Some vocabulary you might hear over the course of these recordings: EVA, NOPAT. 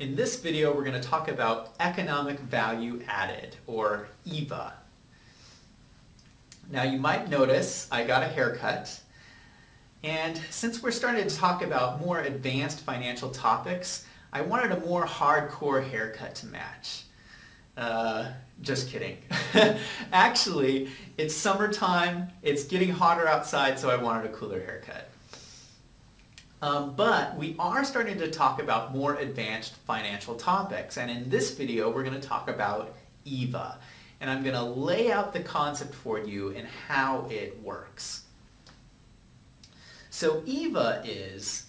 In this video, we're going to talk about economic value added, or EVA. Now, you might notice I got a haircut, and since we're starting to talk about more advanced financial topics, I wanted a more hardcore haircut to match. Just kidding. Actually, it's summertime, it's getting hotter outside, so I wanted a cooler haircut. But we are starting to talk about more advanced financial topics, and in this video we're going to talk about EVA, and I'm going to lay out the concept for you and how it works. So EVA is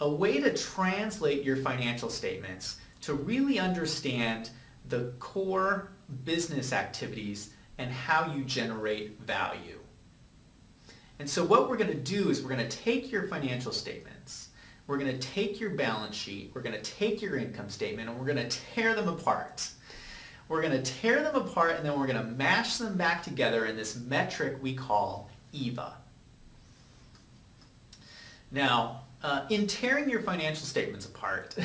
a way to translate your financial statements to really understand the core business activities and how you generate value. And so what we're going to do is we're going to take your financial statements, we're going to take your balance sheet, we're going to take your income statement, and we're going to tear them apart. We're going to tear them apart, and then we're going to mash them back together in this metric we call EVA. Now, in tearing your financial statements apart,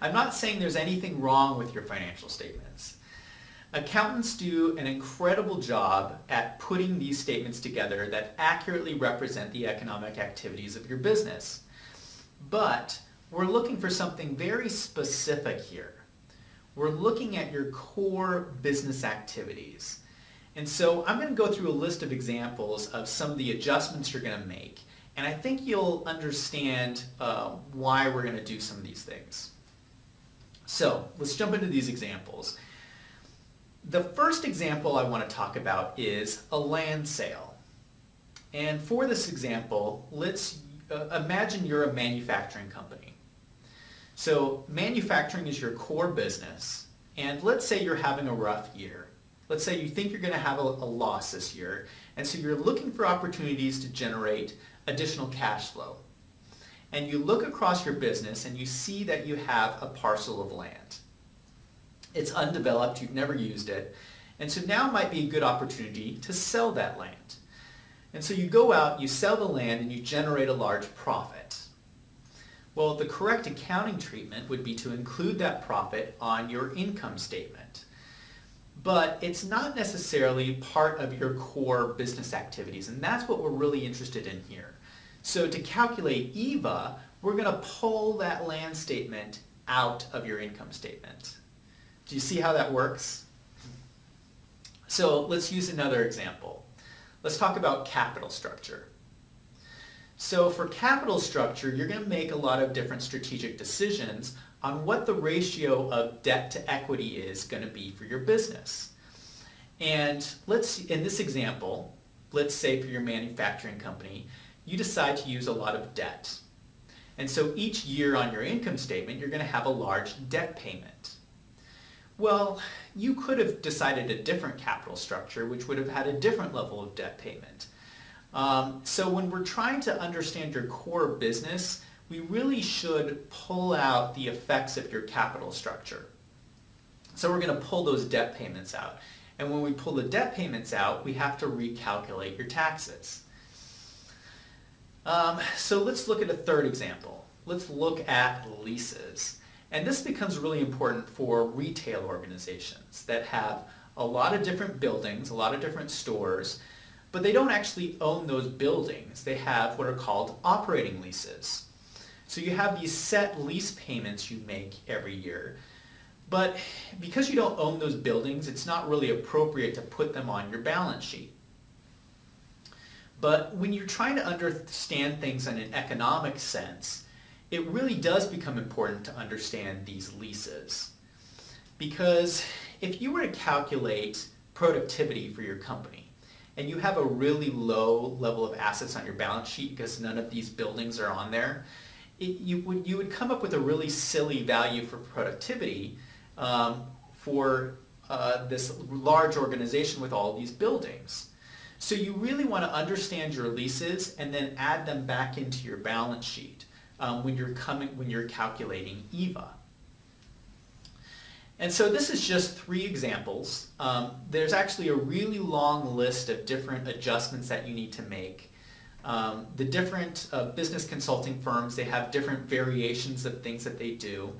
I'm not saying there's anything wrong with your financial statements. Accountants do an incredible job at putting these statements together that accurately represent the economic activities of your business. But we're looking for something very specific here. We're looking at your core business activities. And so I'm going to go through a list of examples of some of the adjustments you're going to make. And I think you'll understand why we're going to do some of these things. So let's jump into these examples. The first example I want to talk about is a land sale. And for this example, let's imagine you're a manufacturing company. So manufacturing is your core business, and let's say you're having a rough year. Let's say you think you're going to have a loss this year, and so you're looking for opportunities to generate additional cash flow. And you look across your business and you see that you have a parcel of land. It's undeveloped, you've never used it, and so now might be a good opportunity to sell that land. And so you go out, you sell the land, and you generate a large profit. Well, the correct accounting treatment would be to include that profit on your income statement. But it's not necessarily part of your core business activities, and that's what we're really interested in here. So to calculate EVA, we're going to pull that land statement out of your income statement. Do you see how that works? So let's use another example. Let's talk about capital structure. So for capital structure, you're going to make a lot of different strategic decisions on what the ratio of debt to equity is going to be for your business. And let's, in this example, let's say for your manufacturing company, you decide to use a lot of debt. And so each year on your income statement, you're going to have a large debt payment. Well, you could have decided a different capital structure, which would have had a different level of debt payment. So when we're trying to understand your core business, we really should pull out the effects of your capital structure. So we're going to pull those debt payments out. And when we pull the debt payments out, we have to recalculate your taxes. So let's look at a third example. Let's look at leases. And this becomes really important for retail organizations that have a lot of different buildings, a lot of different stores, but they don't actually own those buildings. They have what are called operating leases. So you have these set lease payments you make every year, but because you don't own those buildings, it's not really appropriate to put them on your balance sheet. But when you're trying to understand things in an economic sense, it really does become important to understand these leases, because if you were to calculate productivity for your company and you have a really low level of assets on your balance sheet because none of these buildings are on there, you would come up with a really silly value for productivity for this large organization with all these buildings. So you really want to understand your leases and then add them back into your balance sheet. When you're calculating EVA. And so this is just three examples. There's actually a really long list of different adjustments that you need to make. The different business consulting firms, they have different variations of things that they do.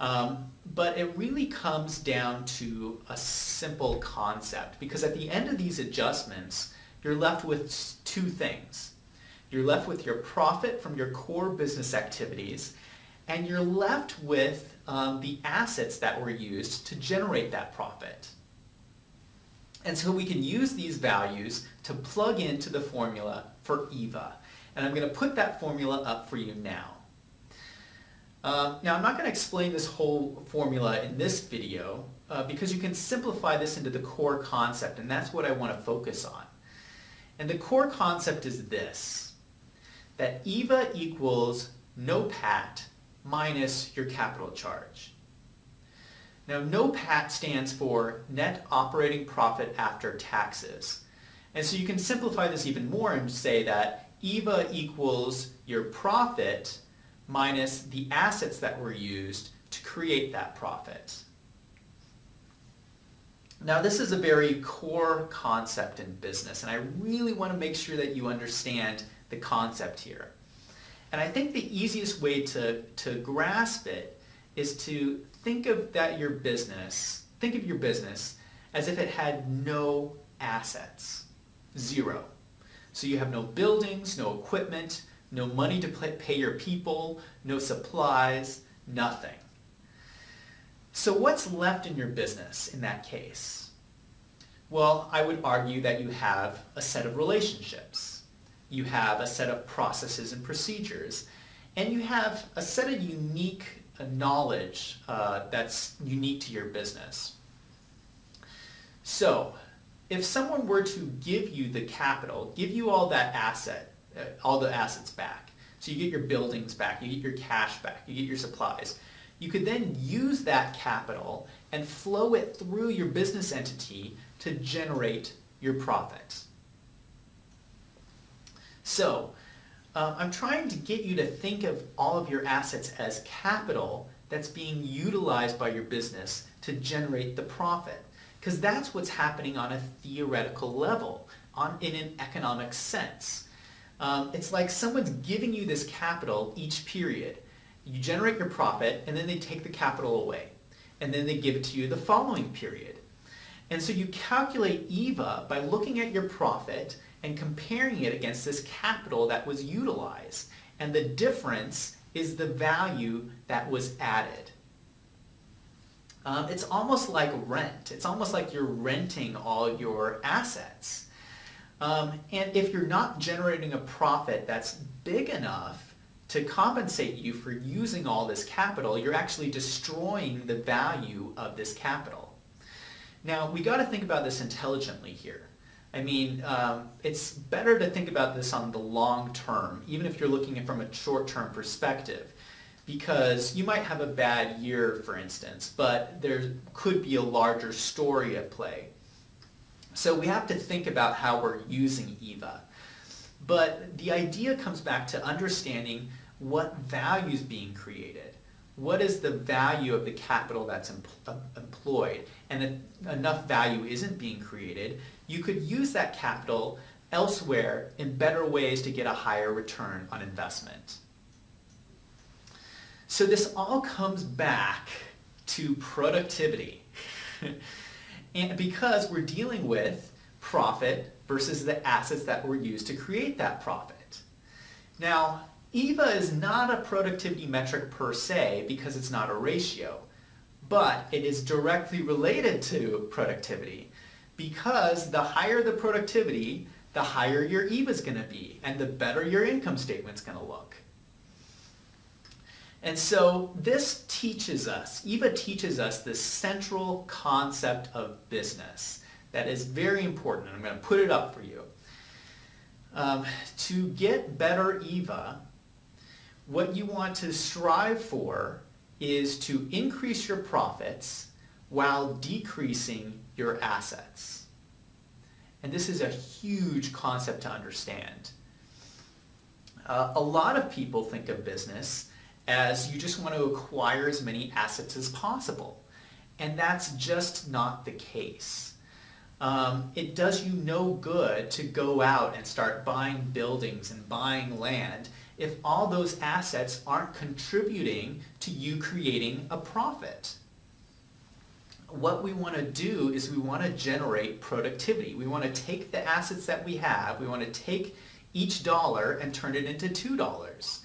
But it really comes down to a simple concept, because at the end of these adjustments, you're left with two things. You're left with your profit from your core business activities, and you're left with the assets that were used to generate that profit. And so we can use these values to plug into the formula for EVA. And I'm going to put that formula up for you now. Now I'm not going to explain this whole formula in this video because you can simplify this into the core concept, and that's what I want to focus on. And the core concept is this, that EVA equals NOPAT minus your capital charge. Now NOPAT stands for net operating profit after taxes. And so you can simplify this even more and say that EVA equals your profit minus the assets that were used to create that profit. Now this is a very core concept in business, and I really want to make sure that you understand the concept here. And I think the easiest way to grasp it is to think of your business as if it had no assets, zero. So you have no buildings, no equipment, no money to pay your people, no supplies, nothing. So what's left in your business in that case? Well, I would argue that you have a set of relationships. You have a set of processes and procedures. And you have a set of unique knowledge that's unique to your business. So if someone were to give you the capital, give you all that asset, all the assets back, so you get your buildings back, you get your cash back, you get your supplies, you could then use that capital and flow it through your business entity to generate your profit. So I'm trying to get you to think of all of your assets as capital that's being utilized by your business to generate the profit, because that's what's happening on a theoretical level, in an economic sense. It's like someone's giving you this capital each period. You generate your profit, and then they take the capital away, and then they give it to you the following period. And so you calculate EVA by looking at your profit and comparing it against this capital that was utilized, and the difference is the value that was added. It's almost like rent. It's almost like you're renting all your assets. And if you're not generating a profit that's big enough to compensate you for using all this capital, you're actually destroying the value of this capital. Now, we got to think about this intelligently here. I mean, it's better to think about this on the long term, even if you're looking at it from a short-term perspective, because you might have a bad year, for instance, but there could be a larger story at play. So we have to think about how we're using EVA. But the idea comes back to understanding what value is being created. What is the value of the capital that's employed? And if enough value isn't being created, you could use that capital elsewhere in better ways to get a higher return on investment. So this all comes back to productivity. And because we're dealing with profit versus the assets that were used to create that profit. Now, EVA is not a productivity metric per se because it's not a ratio, but it is directly related to productivity, because the higher the productivity, the higher your EVA is going to be, and the better your income statement's going to look. And so this teaches us, EVA teaches us this central concept of business that is very important, and I'm going to put it up for you. To get better EVA, what you want to strive for is to increase your profits while decreasing your assets. And this is a huge concept to understand. A lot of people think of business as you just want to acquire as many assets as possible. And that's just not the case. It does you no good to go out and start buying buildings and buying land if all those assets aren't contributing to you creating a profit? What we want to do is we want to generate productivity. We want to take the assets that we have, we want to take each dollar and turn it into $2,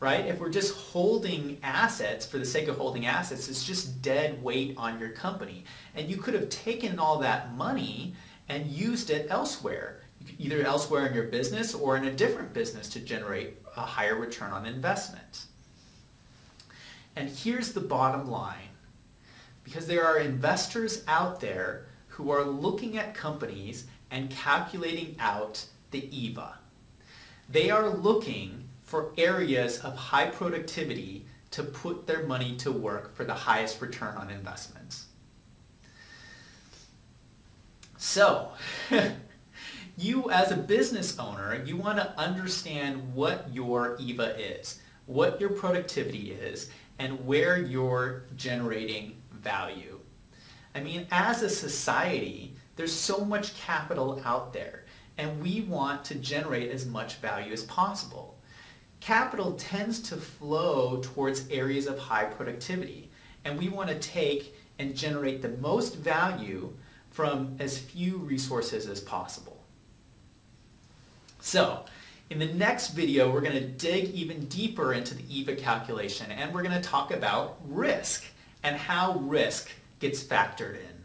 right? If we're just holding assets for the sake of holding assets, it's just dead weight on your company. And you could have taken all that money and used it elsewhere, either elsewhere in your business or in a different business to generate a higher return on investment. And here's the bottom line. Because there are investors out there who are looking at companies and calculating out the EVA. They are looking for areas of high productivity to put their money to work for the highest return on investment. So, you as a business owner, you want to understand what your EVA is, what your productivity is, and where you're generating value. I mean, as a society, there's so much capital out there, and we want to generate as much value as possible. Capital tends to flow towards areas of high productivity, and we want to take and generate the most value from as few resources as possible. So, in the next video, we're going to dig even deeper into the EVA calculation, and we're going to talk about risk and how risk gets factored in.